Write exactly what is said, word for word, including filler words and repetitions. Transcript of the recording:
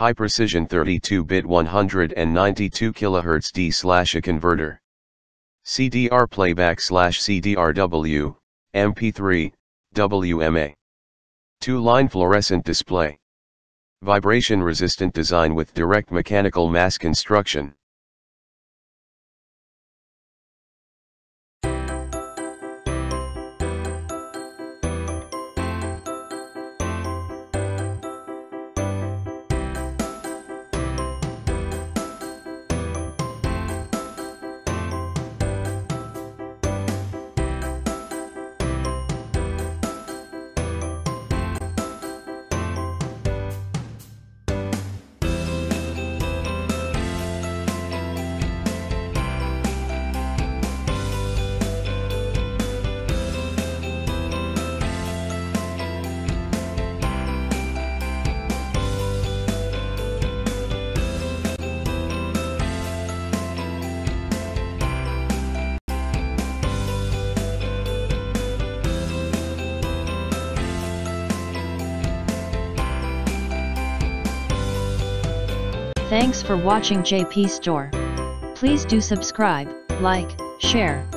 high precision thirty-two bit one hundred ninety-two kilohertz D/A converter. C D R playback slash C D R W, M P three, W M A. Two-line fluorescent display. Vibration-resistant design with direct mechanical mass construction. Thanks for watching J P Store. Please do subscribe, like, share.